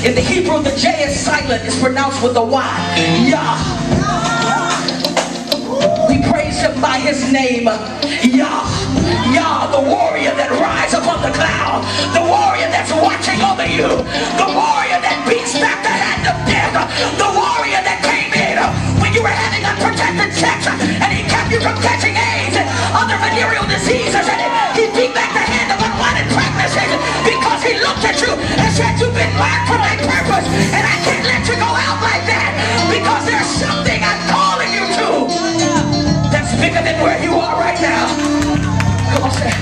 In the Hebrew, the J is silent. It's pronounced with a Y. Yah. We praise him by his name. Yah. Yah, the warrior that rides above the cloud. The warrior that's watching over you. The warrior that beats back the hand of death. The warrior that came in when you were having unprotected sex. And he kept you from catching AIDS and other venereal diseases. And he beat back the hand of unwanted pregnancies because he looked at you and said, you've been marked for my purpose. And I can't let you go out like that because there's something I'm calling you to that's bigger than where you are right now. Come on, say.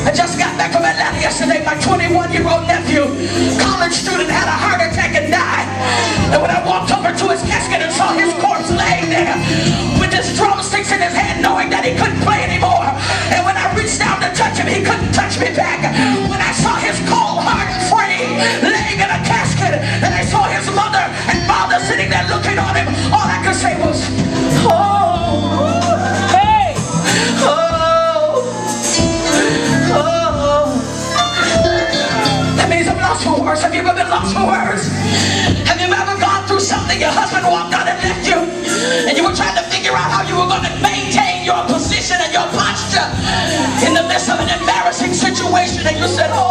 I just got back from Atlanta yesterday. My 21-year-old nephew, college student, had a heart attack and died. And when I walked over to his casket and saw his corpse laying there with his drumsticks in his hand, knowing that he couldn't play anymore. And when I reached down to touch him, he couldn't touch me back. When I saw his cold heart free, laying in a casket, and I saw his mother and father sitting there looking on him, all I could say was, oh. Have you ever been lost for words? Have you ever gone through something your husband walked out and left you? And you were trying to figure out how you were going to maintain your position and your posture in the midst of an embarrassing situation, and you said, oh.